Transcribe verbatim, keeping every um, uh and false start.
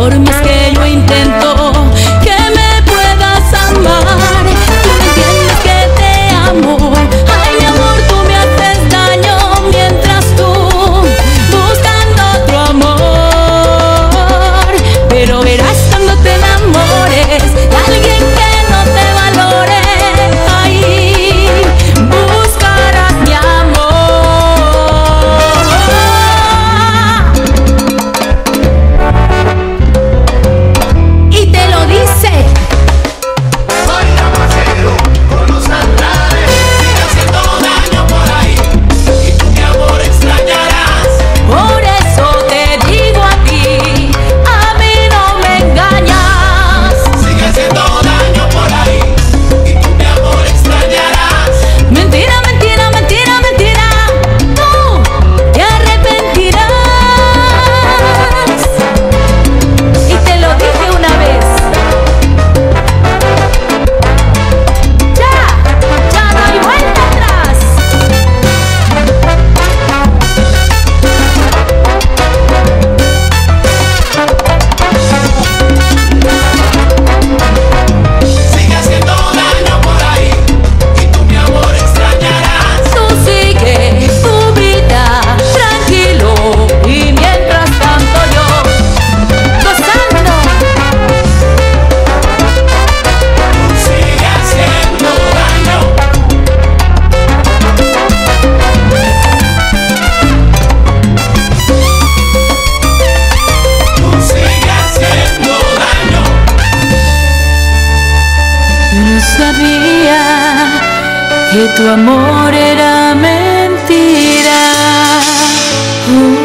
por más que yo intento que me puedas amar, tú no entiendes que te amo. Ay, mi amor, tú me haces daño, mientras tú buscando otro amor. Pero verás cuando te enamores de alguien que no te valore, ahí buscarás mi amor. Y te lo dice. Soy Damasceno con los Andrade, sigue haciendo daño por ahí, y tú mi amor extrañarás. Por eso te digo a ti, a mí no me engañas. Sigue haciendo daño por ahí, y tú mi amor extrañarás. Mentira, mentira, mentira, mentira, tú te arrepentirás. Y te lo dije una vez, ya, ya no hay vuelta atrás. Sigue haciendo daño por ahí, y tú mi amor extrañarás. Tú sigue tu vida tranquilo, y mientras tanto yo gozando. Sigue haciendo daño. Tú sigue haciendo daño. No sabía que tu amor era mentira. Uh.